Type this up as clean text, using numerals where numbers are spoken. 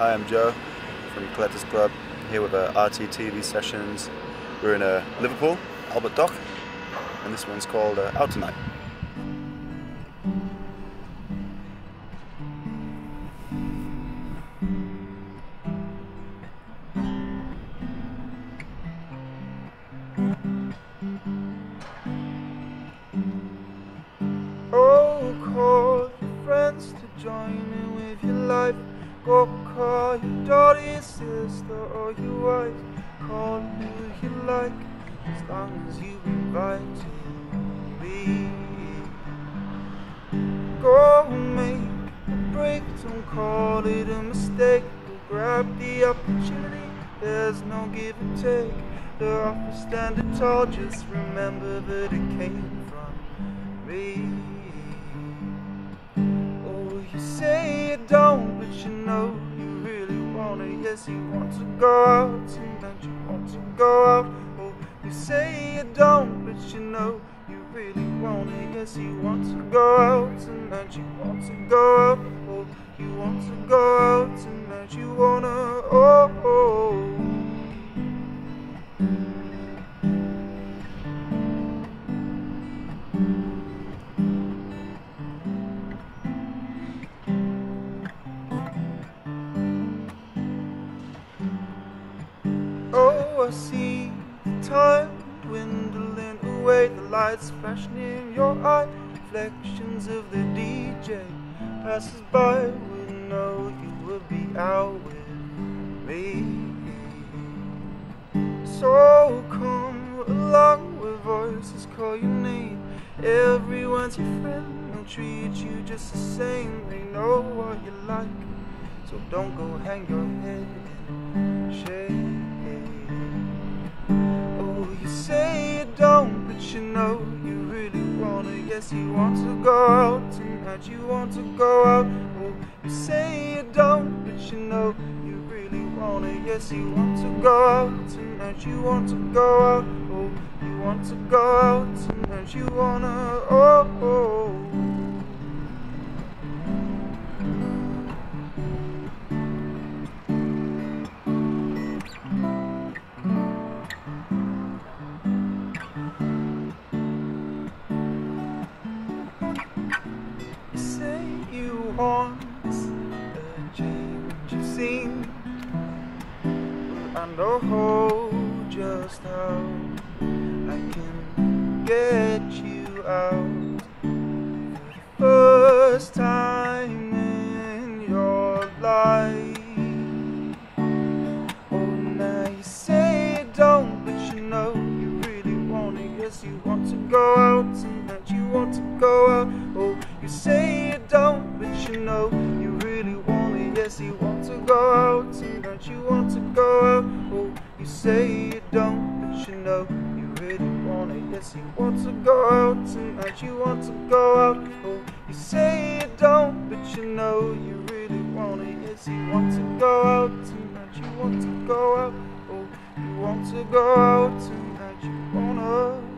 Hi, I'm Joe from Collectors Club, here with RTTV Sessions. We're in Liverpool, Albert Dock, and this one's called Out Tonight. Oh, call your friends to join in with your life. Go call your daughter, your sister, or your wife. Call who you like, as long as you invite me. Go make a break, don't call it a mistake. Go grab the opportunity, there's no give and take. The offer standing tall, just remember that it came from me. Oh, you say you don't, but you know you really want it. Yes, you want to go out tonight, you want to go out. Oh, you say you don't, but you know you really want it. Yes, you want to go out tonight, you want to go out. Oh, you want to go out tonight, you wanna. Oh, oh. I see the time dwindling away, the lights flashing in your eye, reflections of the DJ passes by. Would know you would be out with me, so come along with voices call your name. Everyone's your friend, they'll treat you just the same. They know what you like, so don't go hang your head in shame. You know you really wanna, yes you want to go out tonight, you want to go out. Oh, you say you don't, but you know you really wanna, yes you want to go out tonight, you want to go out. Oh, you want to go out tonight, you wanna. Oh, oh. Wants a change of scene, and oh, just how I can get you out for the first time in your life. Oh, now you say you don't, but you know you really want it. Yes, you want to go out tonight, you want to go out. Oh, you say you don't, but you know you really want it. Yes, you want to go out tonight, you want to go out. Oh, you say you don't, but you know you really want it. Yes, you want to go out tonight, you want to go out. Oh, you say you don't, but you know you really want it. Yes, you want to go out tonight, you want to go out. Oh, you want to go out tonight, you wanna.